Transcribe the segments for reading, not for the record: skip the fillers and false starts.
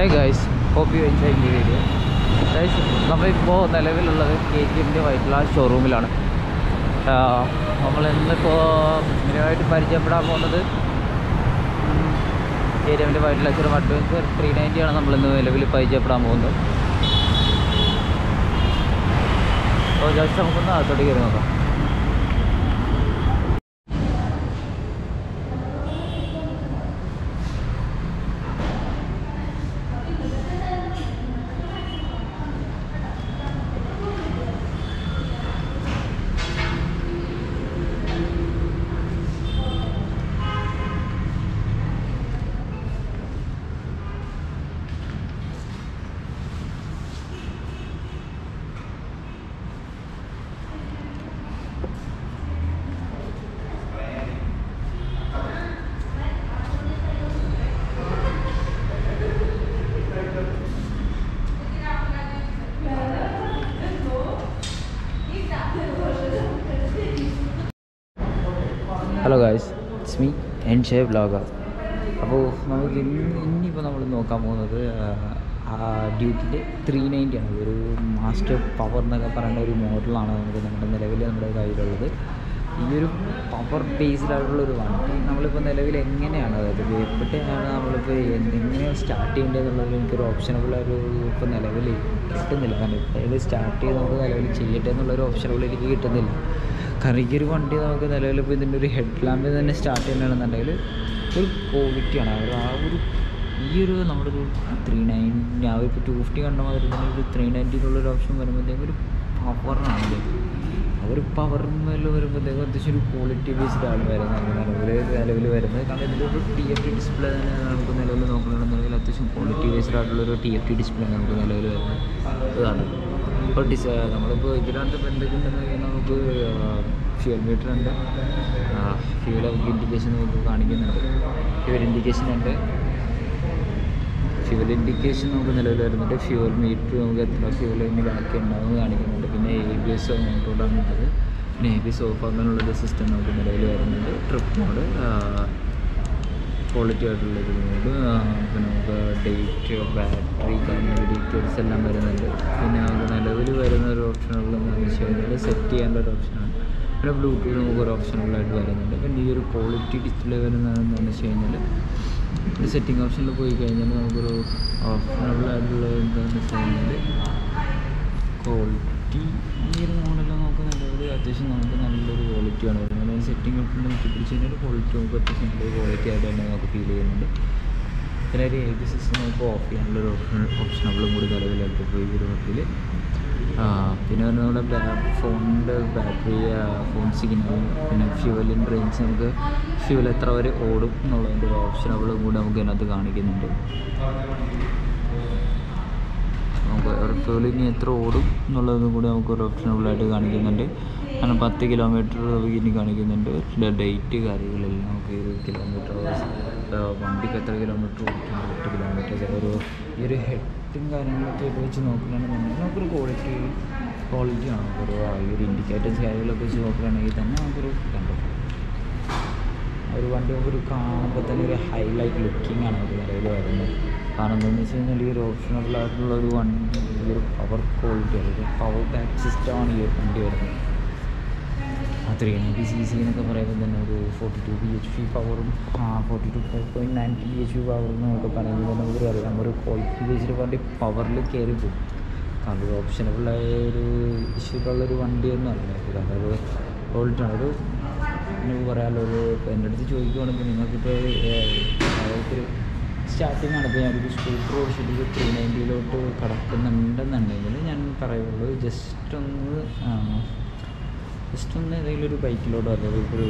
Hey guys, hope you enjoy the video. Guys, നമ്മൾ ഇപ്പോൾ നിലവിലുള്ള KTMന്റെ വൈറ്റ് ഗ്ലാസ് ഷോറൂമിലാണ്. നമ്മൾ ഇന്നിപ്പോൾ നിങ്ങളുമായിട്ട് പരിചയപ്പെടാൻ പോകുന്നത് KTMന്റെ വൈറ്റ് ഗ്ലാസ് ഷോറൂം അഡ്വഞ്ചർ 390 ആണ് നമ്മൾ ഇന്ന് നിലവിൽ പരിചയപ്പെടാൻ പോകുന്നത്. അപ്പോൾ ജസ്റ്റ് നമുക്കൊന്ന് അകത്തോട്ട് കയറി നോക്കാം. Hello guys, it's me N J vlogger. അപ്പോൾ നമുക്ക് ഇന്നിപ്പോൾ നമ്മൾ നോക്കാൻ പോകുന്നത് ഡ്യൂക്കിൻ്റെ 390 ആണ്. ഒരു മാസ്റ്റർ പവർ എന്നൊക്കെ പറയുന്ന ഒരു മോഡലാണ് നമുക്ക് നമ്മുടെ നിലവിൽ നമ്മുടെ കയ്യിലുള്ളത്. ഈ ഒരു പവർ ബേസ്ഡായിട്ടുള്ളൊരു വണ്ടി നമ്മളിപ്പോൾ നിലവിൽ എങ്ങനെയാണ്, അതായത് എപ്പോഴാണ് നമ്മളിപ്പോൾ എങ്ങനെയാണ് സ്റ്റാർട്ട് ചെയ്യേണ്ടത് എന്നുള്ളത് എനിക്കൊരു ഓപ്ഷനുള്ളൊരു ഇപ്പോൾ നിലവിൽ കിട്ടുന്നില്ല. കാരണം ഇത് സ്റ്റാർട്ട് ചെയ്ത് നമുക്ക് നിലവിൽ ചെയ്യട്ടെ എന്നുള്ളൊരു ഓപ്ഷനുകൾ എനിക്ക് കിട്ടുന്നില്ല. കാരണം ഈ ഒരു വണ്ടി നമുക്ക് നിലവിലിപ്പോൾ ഇതിൻ്റെ ഒരു ഹെഡ് ലാമ്പിൽ തന്നെ സ്റ്റാർട്ട് ചെയ്യണമെന്നുണ്ടെങ്കിൽ ഒരു ക്വാളിറ്റിയാണ്. ആ ഒരു ഈ ഒരു നമ്മുടെ ഒരു 390 ആ ഒരു 250 കണ്ട മാതിരി തന്നെ ഒരു 390-യിലുള്ളൊരു ഓപ്ഷൻ വരുമ്പോഴത്തേക്കും ഒരു പവറാണ്. ഒരു പവറിന് മേലെ വരുമ്പോഴത്തേക്കും അത്യാവശ്യം ഒരു ക്വാളിറ്റി ബേസ്ഡാണ് വരുന്നത് ഒരു നിലവിൽ വരുന്നത്. കാരണം ഇതിൻ്റെ ഒരു TFT ഡിസ്പ്ലേ തന്നെ നമുക്ക് നിലവിൽ നോക്കണമെന്നുണ്ടെങ്കിൽ അത്യാവശ്യം ക്വാളിറ്റി ബേസ്ഡായിട്ടുള്ളൊരു TFT ഡിസ്പ്ലേ നമുക്ക് നിലവിൽ വരുന്നത് ഇതാണ്. ഇപ്പോൾ നമ്മളിപ്പോൾ ഇതിനകത്ത് ഇപ്പോൾ എന്തൊക്കെയുണ്ട് എന്ന് പറഞ്ഞാൽ നമുക്ക് ഫ്യൂൽ മീറ്ററുണ്ട്, ഫ്യൂൽ ഇൻഡിക്കേഷൻ നമുക്ക് കാണിക്കുന്നുണ്ട്, ഫ്യൂൽ ഇൻഡിക്കേഷൻ നമുക്ക് നിലവിൽ വരുന്നുണ്ട്, ഫ്യൂൽ മീറ്റർ നമുക്ക് എത്ര ഫ്യൂൽ ഇനി ബാക്കി ഉണ്ടാവും കാണിക്കുന്നുണ്ട്. പിന്നെ ABS മോട്ടോറാണ് ഉള്ളത്, പിന്നെ ABS ഓഫ് അങ്ങനെയുള്ളൊരു സിസ്റ്റം നമുക്ക് നിലവിൽ വരുന്നുണ്ട്. ട്രിപ്പ് മോഡ് ക്വാളിറ്റി ആയിട്ടുള്ളത് കൊണ്ട് പിന്നെ നമുക്ക് ഡേറ്റ് ബാറ്ററി കാര്യങ്ങൾ ഡീറ്റെയിൽസ് എല്ലാം വരുന്നുണ്ട്. പിന്നെ നമുക്ക് നിലവിൽ വരുന്ന ഒരു ഓപ്ഷനുള്ളതെന്ന് വെച്ച് കഴിഞ്ഞാൽ സെറ്റ് ചെയ്യാനുള്ള ഒരു ഓപ്ഷനാണ്. പിന്നെ ബ്ലൂടൂത്ത് നമുക്ക് ഒരു ഓപ്ഷനുകളായിട്ട് വരുന്നുണ്ട്. പിന്നെ ഈ ഒരു ക്വാളിറ്റി ഡിസ്പ്ലേ വരുന്നതെന്ന് വെച്ച് കഴിഞ്ഞാൽ ഒരു സെറ്റിംഗ് ഓപ്ഷനിൽ പോയി കഴിഞ്ഞാൽ നമുക്കൊരു ഓപ്ഷനുകളായിട്ടുള്ളത് എന്താണെന്ന് വെച്ച് കഴിഞ്ഞാൽ ക്വാളിറ്റി ഈ ഒരു മോഡലിൽ നമുക്ക് നല്ലൊരു അത്യാവശ്യം നമുക്ക് നല്ലൊരു ക്വാളിറ്റിയാണ് വരുന്നത്. അതിന് സെറ്റിംഗ് ഓപ്ഷൻ നോക്കി പിടിച്ച് കഴിഞ്ഞാൽ ക്വാളിറ്റി നമുക്ക് അത്യാവശ്യം നല്ലൊരു ക്വാളിറ്റി ആയിട്ട് തന്നെ നമുക്ക് ഫീൽ ചെയ്യുന്നുണ്ട്. പിന്നെ ഒരു AB സിസ്റ്റം നമുക്ക് ഓഫ് ചെയ്യാനുള്ളൊരു ഓപ്ഷനുകളും കൂടി നിലവിലായിട്ട് പോയി വരുന്നതിൽ. പിന്നെ നമ്മുടെ ഫോണിൻ്റെ ബാറ്ററി, ഫോൺ സിഗ്നൽ, പിന്നെ ഫ്യൂവലിൻ റേഞ്ച് നമുക്ക് ഫ്യൂവൽ എത്ര വരെ ഓടും എന്നുള്ളതിൻ്റെ ഒരു ഓപ്ഷനുകളും കൂടി നമുക്ക് അതിനകത്ത് കാണിക്കുന്നുണ്ട്. നമുക്ക് ഫ്യൂലിങ് എത്ര ഓടും എന്നുള്ളതും കൂടി നമുക്ക് ഒരു ഓപ്ഷനുകളായിട്ട് കാണിക്കുന്നുണ്ട്. കാരണം 10 കിലോമീറ്റർ ഇനി കാണിക്കുന്നുണ്ട്. ഡേറ്റ് കാര്യങ്ങളിൽ നമുക്ക് ഒരു കിലോമീറ്റർ വണ്ടിക്ക് എത്ര കിലോമീറ്റർ ഓടും, 8 കിലോമീറ്റർ ഒരു ഈ ഒരു ഹെഡും കാര്യങ്ങളൊക്കെ ഇത് വെച്ച് നോക്കുകയാണെന്നുണ്ടെങ്കിൽ നമുക്കൊരു ക്വാളിറ്റിയാണ്. നമുക്കൊരു ഈ ഒരു ഇൻഡിക്കേറ്റേഴ്സ് കാര്യങ്ങളൊക്കെ വെച്ച് നോക്കുകയാണെങ്കിൽ തന്നെ നമുക്കൊരു കണ്ടത് ഒരു വണ്ടി നമുക്കൊരു കാണുമ്പോൾ തന്നെ ഒരു ഹൈലൈറ്റ് ലുക്കിംഗ് ആണ് നമുക്ക് നിലവിൽ വരുന്നത്. കാരണം എന്താണെന്ന് വെച്ച് കഴിഞ്ഞാൽ ഈ ഒരു ഓപ്ഷണലായിട്ടുള്ള ഒരു വണ്ടി ഈ ഒരു പവർ ക്വാളിറ്റി അല്ലെങ്കിൽ പവർ ബാക്ക് സിസ്റ്റമാണ് ഈ ഒരു വണ്ടി വരുന്നത്. 390cc എന്നൊക്കെ പറയുമ്പോൾ തന്നെ ഒരു 42 PHP പവറും 42.9 PHP പവറും എന്നൊക്കെ പറയുമ്പോൾ തന്നെ നമുക്ക് അറിയാം ഒരു ക്വാളിറ്റി ബേസ്ഡ് വണ്ടി പവറിൽ കയറി പോകും. കാരണം ഒരു ഓപ്ഷനബിളായ ഒരു ഇഷ്യൂകളുള്ളൊരു വണ്ടിയൊന്നും അല്ല. അതൊരു ക്വാളിറ്റി ആണ്. ഒരു നമുക്ക് പറയാമല്ലോ, ഒരു എൻ്റെ അടുത്ത് ചോദിക്കുകയാണെങ്കിൽ നിങ്ങൾക്കിപ്പോൾ അതൊരു സ്റ്റാർട്ടിംഗ് ആണ്. ഇപ്പോൾ ഞാനൊരു സ്കൂട്ടർ ഓടിച്ചിട്ട് 390-യിലോട്ട് കടക്കുന്നുണ്ടെന്നുണ്ടെങ്കിൽ ഞാൻ പറയുള്ളൂ ജസ്റ്റ് ഒന്ന് ഏതെങ്കിലും ഒരു ബൈക്കിലോട്ടോ അല്ലെങ്കിൽ ഇപ്പോൾ ഒരു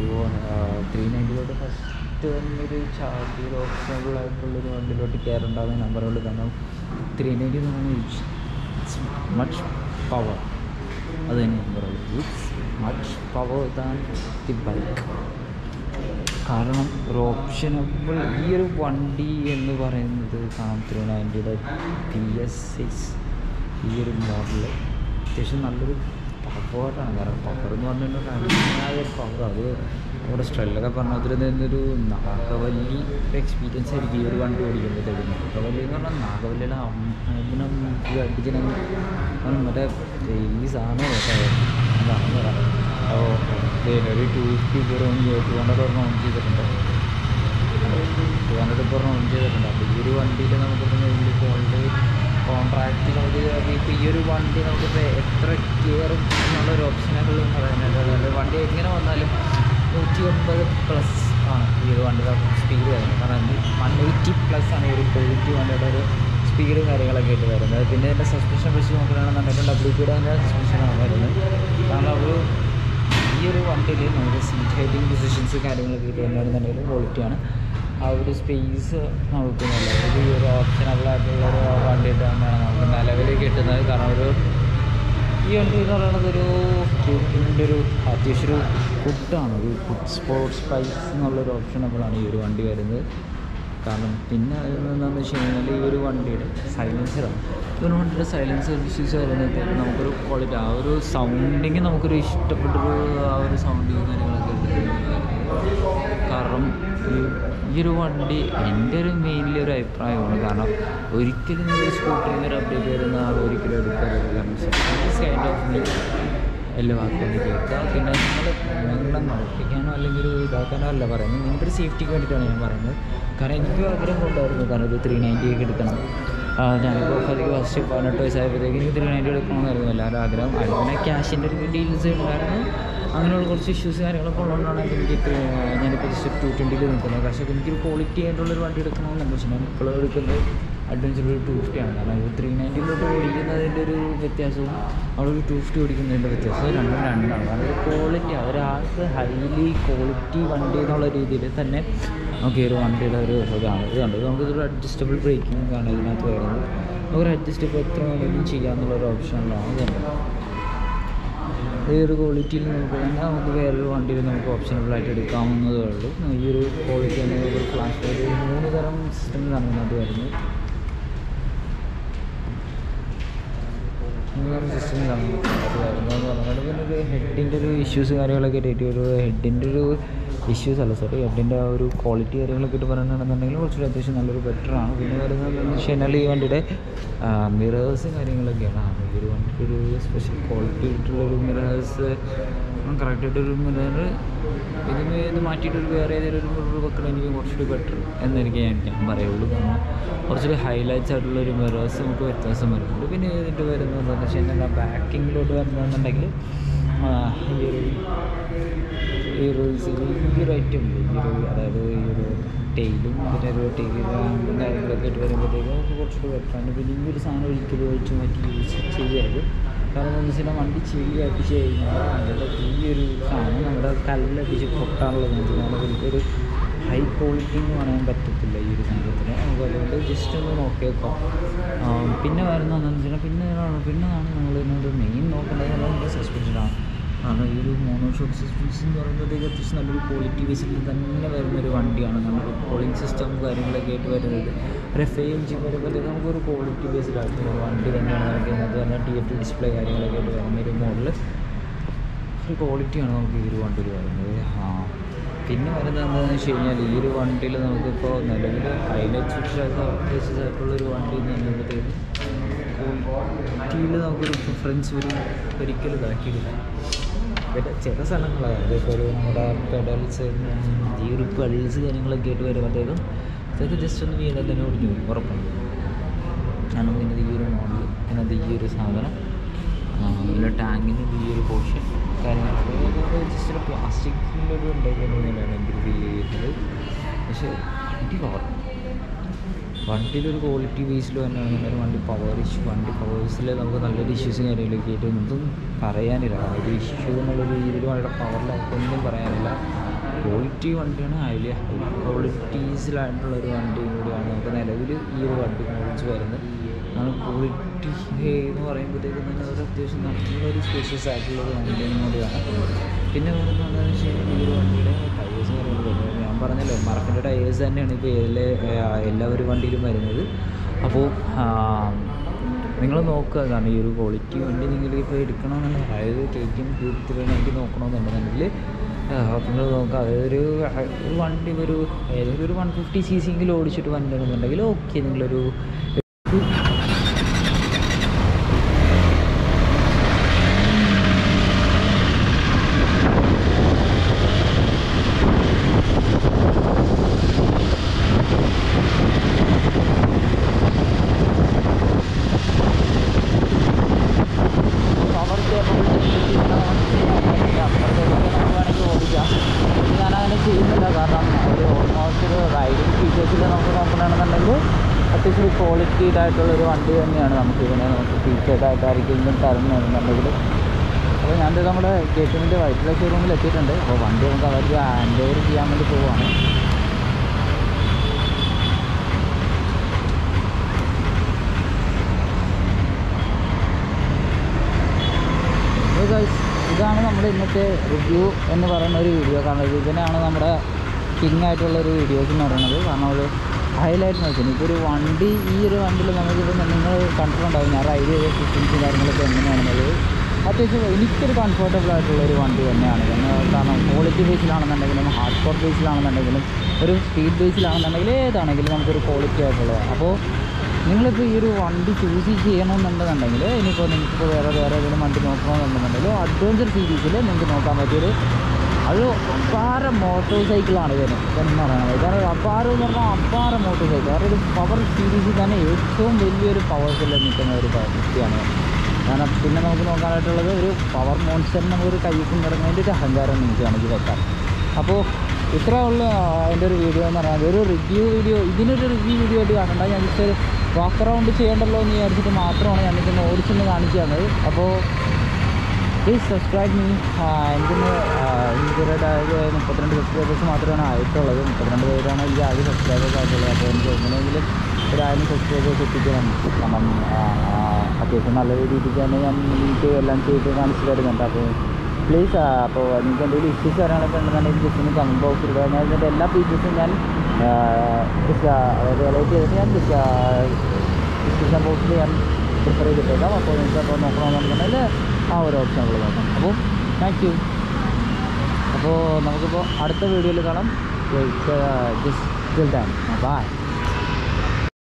390-യിലോട്ട് ഫസ്റ്റ് തന്നെ ഒരു ചാർജ് ഓപ്ഷനുകളായിട്ടുള്ളൊരു വണ്ടിയിലോട്ട് കയറേണ്ടാവുന്ന നമ്പറുകൾ. കാരണം 390 എന്ന് പറഞ്ഞാൽ ഇറ്റ്സ് മച്ച് പവർ, അത് തന്നെ ഞാൻ പറയുള്ളൂ. It's much power than the bike. കാരണം ഒരു ഓപ്ഷനബിൾ ഈ ഒരു വണ്ടി എന്ന് പറയുന്നത് 390-യുടെ PS6 ഈ ഒരു മോഡൽ അത്യാവശ്യം നല്ലൊരു കോൺട്രാക്റ്റ് നമുക്ക് ഇപ്പോൾ ഈ ഒരു വണ്ടി നമുക്കിപ്പോൾ എത്ര കയറും എന്നുള്ളൊരു ഓപ്ഷനൊക്കെ പറയുന്നത് വണ്ടി എങ്ങനെ വന്നാലും 109+ ആണ് ഈ ഒരു വണ്ടിയുടെ സ്പീഡ് വരുന്നത്. കാരണം 180+ ആണ് ഈ ഒരു ക്വാളിറ്റി വണ്ടിയുടെ ഒരു സ്പീഡും കാര്യങ്ങളൊക്കെ ആയിട്ട് വരുന്നത്. പിന്നെ എൻ്റെ സസ്പെൻഷൻ വെച്ച് നോക്കുകയാണെന്നുണ്ടെങ്കിൽ WD അതിൻ്റെ സസ്പെൻഷനാണ് വരുന്നത്. കാരണം ഒരു ഈ ഒരു വണ്ടിയിൽ നമുക്ക് സീറ്റ് ഹൈറ്റിംഗ് പൊസിഷൻസ് കാര്യങ്ങളൊക്കെ കിട്ടുകയാണെന്നുണ്ടെങ്കിൽ ക്വാളിറ്റിയാണ്. ആ ഒരു സ്പേസ് നമുക്ക് നല്ലത് ഈ ഒരു ഓപ്ഷനബിളായിട്ടുള്ള ഒരു വണ്ടിയിട്ട് തന്നെയാണ് നമുക്ക് നിലവിൽ കിട്ടുന്നത്. കാരണം ഒരു ഈ വണ്ടി എന്ന് പറയുന്നത് ഒരു ക്യൂട്ടിൻ്റെ ഒരു അത്യാവശ്യം ഒരു ഫുഡാണ്, ഒരു ഫുഡ് സ്പോർട്സ് ബൈക്ക് എന്നുള്ളൊരു ഓപ്ഷനബിളാണ് ഈ ഒരു വണ്ടി വരുന്നത്. കാരണം പിന്നെ എന്താണെന്ന് വെച്ച് കഴിഞ്ഞാൽ ഈ ഒരു വണ്ടിയുടെ സൈലൻസറാണ്. ഈ ഒരു വണ്ടിയുടെ സൈലൻസർ വിശ്വസിച്ച് വരുമ്പോഴത്തേക്കും നമുക്കൊരു ക്വാളിറ്റി ആ ഒരു സൗണ്ടിങ് നമുക്കൊരു ഇഷ്ടപ്പെട്ടൊരു ആ ഒരു സൗണ്ടിങ് കാര്യങ്ങളൊക്കെ എടുക്കുന്നത്. കാരണം ഈ ഒരു വണ്ടി എൻ്റെ ഒരു മെയിനിൽ ഒരു അഭിപ്രായമാണ്. കാരണം ഒരിക്കലും ഈ ഒരു സ്കൂട്ടറിൽ ഒരു അപ്ഡേറ്റ് വരുന്ന ആൾ ഒരിക്കലും എടുക്കാറില്ല. കാരണം സൈഡ് ഓഫ് മീ എല്ലാ വാക്കുകളും കേൾക്കുക. പിന്നെ നിങ്ങളെ നടപ്പിക്കാനോ അല്ലെങ്കിൽ ഇതാക്കാനോ അല്ല പറയുന്നത്, നിങ്ങൾക്കൊരു സേഫ്റ്റിക്ക് വേണ്ടിയിട്ടാണ് ഞാൻ പറയുന്നത്. കാരണം എനിക്കും ആഗ്രഹം ഉണ്ടായിരുന്നു. കാരണം ഒരു 390 എടുക്കണം. ഞാനിപ്പോൾ അധികം ഫസ്റ്റ് 18 വയസ്സായപ്പോഴത്തേക്ക് എനിക്ക് 390 എടുക്കണമെന്നായിരുന്നു എല്ലാവരും ആഗ്രഹം. അതിന് പിന്നെ ക്യാഷിൻ്റെ ഒരു ഡീൽസ് ഉണ്ടായിരുന്നു. അങ്ങനെയുള്ള കുറച്ച് ഇഷ്യൂസ് കാര്യങ്ങളൊക്കെ ഉള്ളതുകൊണ്ടാണ് എനിക്ക് ഞാനിപ്പോൾ ജസ്റ്റ് 220 നിൽക്കുന്നത്. പക്ഷേ എനിക്കൊരു ക്വാളിറ്റി ആയിട്ടുള്ളൊരു വണ്ടി എടുക്കണമെന്നുണ്ട്. പക്ഷേ ഞാൻ ഇപ്പോൾ എടുക്കുന്നത് അഡ്വഞ്ചർ ഒരു 250 ആണ്. കാരണം 390 ഓടിക്കുന്നതിൻ്റെ ഒരു വ്യത്യാസവും അവളൊരു 250 ഓടിക്കുന്നതിൻ്റെ വ്യത്യാസവും രണ്ടും രണ്ടാണ്. കാരണം ക്വാളിറ്റി ഒരാൾക്ക് ഹൈലി ക്വാളിറ്റി വണ്ടി എന്നുള്ള രീതിയിൽ തന്നെ നമുക്ക് ഈ ഒരു വണ്ടിയുടെ ഒരു ഇതാണ്. ഇതുണ്ട് നമുക്കിതൊരു അഡ്ജസ്റ്റബിൾ ബ്രേക്കിംഗ് ആണ് ഇതിനകത്ത് വരുന്നത്. നമുക്കൊരു അഡ്ജസ്റ്റബിൾ എത്ര വേണമെങ്കിലും ചെയ്യാമെന്നുള്ളൊരു ഓപ്ഷനിലാണ് ഇതുണ്ട്. ഈ ഒരു ക്വാളിറ്റിയിൽ നമുക്ക് തന്നെ നമുക്ക് വേറൊരു വണ്ടിയിൽ നമുക്ക് ഓപ്ഷനബിളായിട്ട് എടുക്കാവുന്നതേ ഉള്ളൂ. ഈ ഒരു ക്വാളിറ്റി എന്നൊരു ഫ്ലാഷ് ഒരു 3 തരം സിസ്റ്റങ്ങളാണ് ഇതിനകത്ത് വരുന്നത്. സിസ്റ്റങ്ങളാണ് വരുന്നതെന്ന് പറഞ്ഞാൽ പിന്നെ ഒരു ഹെഡിൻ്റെ ഒരു ഇഷ്യൂസ് കാര്യങ്ങളൊക്കെ ആയിട്ട് ഒരു ഹെഡിൻ്റെ ഒരു ഇഷ്യൂസ് അല്ല സോറി ഹെഡിൻ്റെ ആ ഒരു ക്വാളിറ്റി കാര്യങ്ങളൊക്കെ ആയിട്ട് പറയുകയാണെന്നുണ്ടെങ്കിൽ കുറച്ചുകൂടി അത്യാവശ്യം നല്ലൊരു ബെറ്ററാണ്. പിന്നെ വരുന്നതെന്ന് വെച്ച് കഴിഞ്ഞാൽ ഈ വണ്ടിയുടെ മിറേഴ്സ് കാര്യങ്ങളൊക്കെയാണ്. ഈ ഒരു വണ്ടിക്കൊരു സ്പെഷ്യൽ ക്വാളിറ്റി ആയിട്ടുള്ളൊരു മിറേഴ്സ് കറക്റ്റായിട്ടൊരു മിറർ ഇതിന് ഇത് മാറ്റിയിട്ടൊരു വേറെ ഏതൊരു വെക്കണം എനിക്ക് കുറച്ചുകൂടി ബെറ്റർ എന്നെനിക്ക് ഞാൻ പറയുള്ളൂ. കാരണം കുറച്ചുകൂടി ഹൈലൈറ്റ്സ് ആയിട്ടുള്ളൊരു മിറേഴ്സ് നമുക്ക് വ്യത്യാസം വരുന്നുണ്ട്. പിന്നെ ഇതിൻ്റെ വരുന്നതെന്ന് വെച്ച് കഴിഞ്ഞാൽ ബാക്കിങ്ങിലോട്ട് വരണമെന്നുണ്ടെങ്കിൽ ഈ ഒരു ഐറ്റം അതായത് ഈ ഒരു ടെയിലും പിന്നെ ഒരു ടെയിലും കാര്യങ്ങളൊക്കെ ആയിട്ട് വരുമ്പോഴത്തേക്കും നമുക്ക് കുറച്ചുകൂടി ബെറ്ററാണ്. പിന്നെ ഈ ഒരു സാധനം ഒരിക്കലും ഒഴിച്ച് മാറ്റി യൂസ് ചെയ്യരുത്. കാരണം എന്താണെന്ന് വെച്ചാൽ വണ്ടി ചെവിയായിട്ട് കഴിഞ്ഞാൽ അതിൻ്റെ ഈയൊരു സാധനം നമ്മുടെ കല്ലടിച്ച് പൊട്ടാനുള്ള നമുക്കൊരു ഹൈ ക്വാളിറ്റി എന്ന് പറയാൻ പറ്റത്തില്ല ഈ ഒരു സംഭവത്തിന്. നമുക്ക് അതുകൊണ്ട് ജസ്റ്റ് ഒന്ന് നോക്കി വെക്കാം. പിന്നെ വരുന്നതെന്ന് വെച്ചാൽ പിന്നെയാണ് നമ്മളിതിനോട് മെയിൻ നോക്കേണ്ടത് നമ്മുടെ സസ്പെൻഷനാണ്. കാരണം ഈ ഒരു മോണോഷോക്ക് സസ്പെൻഷൻ എന്ന് പറയുമ്പോഴത്തേക്ക് അത്യാവശ്യം നല്ലൊരു ക്വാളിറ്റി ബേസിൽ തന്നെ വരുന്നൊരു വണ്ടിയാണ്. നമ്മുടെ കോളിംഗ് സിസ്റ്റം കാര്യങ്ങളൊക്കെ ആയിട്ട് വരുന്നത് ഒരു FMG വരുമ്പോഴത്തേക്ക് നമുക്കൊരു ക്വാളിറ്റി ബേസിലായിട്ടുള്ള വണ്ടി തന്നെയാണ് നടക്കുന്നത്. കാരണം TFT ഡിസ്പ്ലേ കാര്യങ്ങളൊക്കെ ആയിട്ട് വരുന്ന ഒരു മോഡൽ ഒരു ക്വാളിറ്റിയാണ് നമുക്ക് ഈ ഒരു വണ്ടിയിൽ വരുന്നത്. പിന്നെ വരുന്നത് എന്താണെന്ന് വെച്ച് കഴിഞ്ഞാൽ ഈ ഒരു വണ്ടിയിൽ നമുക്കിപ്പോൾ നിലവിൽ ഹൈലൈറ്റ് ആയിട്ടുള്ളൊരു വണ്ടി എന്ന് പറയുമ്പോഴത്തേക്ക് ക്വാളിറ്റിയിൽ നമുക്കൊരു പ്രിഫറൻസ് ഒരു ഒരിക്കലും ഇതാക്കിയിട്ടില്ല. പിന്നെ ചില സ്ഥലങ്ങളാണ് ഇപ്പോൾ ഒരു നമ്മുടെ പെഡൽസ് ഈ ഒരു പെഡൽസ് കാര്യങ്ങളൊക്കെ ആയിട്ട് വരുമ്പോഴത്തേക്കും അതൊക്കെ ജസ്റ്റ് ഒന്ന് വീടാൻ തന്നെ ഓടിഞ്ഞു ഉറപ്പാണ്. കാരണം ഇതിനകത്ത് ഈ ഒരു മോഡൽ ഇതിനകത്ത് ഈ ഒരു സാധനം അതിൻ്റെ ടാങ്കിൻ്റെ ഈ ഒരു പോർഷൻ കാര്യങ്ങളൊക്കെ ജസ്റ്റ് ഒരു പ്ലാസ്റ്റിക്കിൻ്റെ ഒരു ഉണ്ടാക്കിയാണ് എനിക്ക് ഫീൽ ചെയ്തിട്ടുള്ളത്. പക്ഷേ വണ്ടി പവർ വണ്ടിയിലൊരു ക്വാളിറ്റി ബേസിൽ തന്നെയാണ് വണ്ടി പവർ ഇഷ്യൂ. വണ്ടി പവേഴ്സിൽ നമുക്ക് നല്ലൊരു ഇഷ്യൂസും കാര്യങ്ങളൊക്കെ ആയിട്ട് ഒന്നും പറയാനില്ല. ഒരു ഇഷ്യൂ എന്നുള്ള രീതിയിൽ വണ്ടിയുടെ പവറിലൊക്കെ ഒന്നും പറയാനില്ല. ക്വാളിറ്റി വണ്ടിയാണ്. ഹൈലി ഹൈ ക്വാളിറ്റീസിലായിട്ടുള്ളൊരു വണ്ടിയും കൂടിയാണ് നമുക്ക് നിലവിൽ ഈ ഒരു വണ്ടി കാണിച്ച് വരുന്നത്. കാരണം ക്വാളിറ്റി എന്ന് പറയുമ്പോഴത്തേക്കും തന്നെ അത് അത്യാവശ്യം നല്ലൊരു സ്പെഷ്യസ് ആയിട്ടുള്ളൊരു വണ്ടിയും കൂടിയാണ്. പിന്നെ പറയുന്നതെന്ന് വെച്ച് കഴിഞ്ഞാൽ ഈ ഒരു വണ്ടിയുടെ ടയേഴ്സ് കാര്യങ്ങളൊക്കെ ഞാൻ പറഞ്ഞല്ലോ മറക്കിൻ്റെ ടയേഴ്സ് തന്നെയാണ് ഇപ്പോൾ എല്ലാ ഒരു വണ്ടിയിലും വരുന്നത്. അപ്പോൾ നിങ്ങൾ നോക്കുക. കാരണം ഈ ഒരു ക്വാളിറ്റി വണ്ടി നിങ്ങളിപ്പോൾ എടുക്കണമെന്നുണ്ട്, അതായത് ടേക്കും കൂടുതൽ എനിക്ക് നോക്കണമെന്നുണ്ടെന്നുണ്ടെങ്കിൽ നിങ്ങൾ നോക്കുക. അതായതൊരു വണ്ടി ഒരു ഏതെങ്കിലും ഒരു 150cc എങ്കിലും ഓടിച്ചിട്ട് വണ്ടി ആണെന്നുണ്ടെങ്കിൽ ഓക്കെ, നിങ്ങളൊരു അത്യാവശ്യം ക്വാളിറ്റി ആയിട്ടുള്ളൊരു വണ്ടി തന്നെയാണ് നമുക്ക് ഇതിനെ നമുക്ക് ഫീച്ചേഴ്സായിട്ട് ആയിരിക്കും തരണം എന്നുണ്ടെങ്കിൽ. അപ്പോൾ ഞാനിത് നമ്മുടെ കേറ്റമിൻ്റെ വൈറ്റിലെ ഷോറൂമിൽ എത്തിയിട്ടുണ്ട്. അപ്പോൾ വണ്ടി നമുക്ക് അവർക്ക് ഹാൻഡ് ഓവർ ചെയ്യാൻ വേണ്ടി പോവുകയാണ്. ഇതാണ് നമ്മുടെ ഇന്നത്തെ റിവ്യൂ എന്ന് പറയുന്ന ഒരു വീഡിയോ. കാരണം ഇതിനാണ് നമ്മുടെ കിങ് ആയിട്ടുള്ളൊരു വീഡിയോസ് എന്ന് പറയുന്നത്. കാരണം ഒരു ഹൈലൈറ്റ് നോക്കുന്നു. ഇപ്പോൾ ഒരു വണ്ടി ഈ വണ്ടിയിൽ നമുക്കിപ്പോൾ നിങ്ങൾ കണ്ടിട്ടുണ്ടാകും. ഞാൻ റൈഡ് ചെയ്ത ഫിറ്റിങ്സും കാര്യങ്ങളൊക്കെ എങ്ങനെയാണെന്നത് അത്യാവശ്യം എനിക്കൊരു കംഫർട്ടബിൾ ആയിട്ടുള്ളൊരു വണ്ടി തന്നെയാണ്. കാരണം ക്വാളിറ്റി ബേസിലാണെന്നുണ്ടെങ്കിലും ഹാർഡ് കോർ ബേസിലാണെന്നുണ്ടെങ്കിലും ഒരു സ്പീഡ് ബേസിലാണെന്നുണ്ടെങ്കിൽ ഏതാണെങ്കിലും നമുക്കൊരു ക്വാളിറ്റി ആയിട്ടുള്ളത്. അപ്പോൾ നിങ്ങളിപ്പോൾ ഈ ഒരു വണ്ടി ചൂസ് ചെയ്യണമെന്നുണ്ടെന്നുണ്ടെങ്കിൽ ഇനിയിപ്പോൾ നിങ്ങൾക്കിപ്പോൾ വേറെ വേറെ ഏതെങ്കിലും വണ്ടി നോക്കണമെന്നുണ്ടെന്നുണ്ടെങ്കിൽ അഡ്വഞ്ചർ സീരീസിൽ നിങ്ങൾക്ക് നോക്കാൻ പറ്റിയൊരു അത് അപ്പാര മോട്ടോർ സൈക്കിളാണ് ഇതിന് എന്ന് പറയുന്നത്. കാരണം അപ്പാരം എന്ന് പറഞ്ഞാൽ അപ്പാര മോട്ടോർ സൈക്കിൾ, കാരണം ഒരു പവർ സീരീസിൽ തന്നെ ഏറ്റവും വലിയൊരു പവർഫുള്ള നിൽക്കുന്ന ഒരു വ്യക്തിയാണ്. കാരണം പിന്നെ നമുക്ക് നോക്കാനായിട്ടുള്ളത് ഒരു പവർ മോൺസ്റ്ററിന് നമുക്ക് ഒരു കൈക്കും കിടങ്ങേണ്ട ഒരു അഹങ്കാരം നിങ്ങൾക്ക് വേണമെങ്കിൽ വെക്കാം. അപ്പോൾ ഇത്രേ ഉള്ളൂ അതിൻ്റെ ഒരു വീഡിയോ എന്ന് പറയുന്നത്. ഒരു റിവ്യൂ വീഡിയോ, ഇതിനൊരു റിവ്യൂ വീഡിയോ ആയിട്ട് കാണണ്ട. ഞാൻ ജസ്റ്റ് ഒരു വാക്ക് റൗണ്ട് ചെയ്യേണ്ടല്ലോ എന്ന് വിചാരിച്ചിട്ട് മാത്രമാണ് ഞാനിതൊന്ന് ഓടിച്ചെന്ന് കാണിച്ചു തന്നത്. അപ്പോൾ പ്ലീസ് സബ്സ്ക്രൈബ് മീ. എനിക്കൊരു 32 സബ്സ്ക്രൈബേഴ്സ് മാത്രമാണ് ആയിട്ടുള്ളത്. 32 പേരാണ് ഈ ആദ്യം സബ്സ്ക്രൈബേഴ്സ് ആയിട്ടുള്ളത്. അപ്പോൾ എനിക്ക് എങ്ങനെയെങ്കിലും ഒരു 1000 സബ്സ്ക്രൈബേഴ്സ് എത്തിക്കണം. കാരണം അത്യാവശ്യം നല്ല രീതിക്ക് തന്നെ ഞാൻ എനിക്ക് എല്ലാം ചെയ്ത് കാണിച്ചു തരുന്നുണ്ട്. അപ്പോൾ പ്ലീസ്, അപ്പോൾ എനിക്ക് എന്തെങ്കിലും ഇഷ്യൂസ് കാര്യങ്ങളൊക്കെ ഉണ്ടെന്നുണ്ടെങ്കിൽ ജസ്റ്റ് ഒന്ന് കമൻറ്റ് ബോക്സിൽ ഇടുക. ഞാൻ ഇതിൻ്റെ എല്ലാ ഫീച്ചേഴ്സും ഞാൻ റിലേറ്റ് ചെയ്തിട്ട് ഞാൻ ഡിസ്ക്രിപ്ഷൻ ബോക്സിൽ ഞാൻ പ്രിഫർ ചെയ്തിട്ടേക്കാം. അപ്പോൾ നിങ്ങൾക്ക് അപ്പോൾ നോക്കണമെന്നുണ്ടെങ്കിൽ ആ ഒരു ഓപ്ഷൻ നമ്മൾ നോക്കാം. അപ്പോൾ താങ്ക് യു. അപ്പോൾ നമുക്കിപ്പോൾ അടുത്ത വീഡിയോയിൽ കാണാം. Just by.